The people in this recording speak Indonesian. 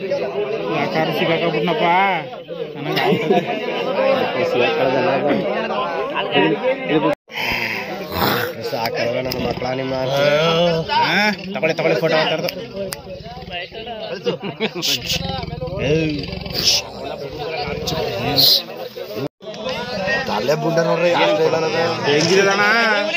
Lakar si kakak pun apa? Karena kau. Siapa jalan? Sakar orang nama maklani mar. Ah, takole foto atar tu. Tali bundan orang yang jalan apa? Tinggi mana?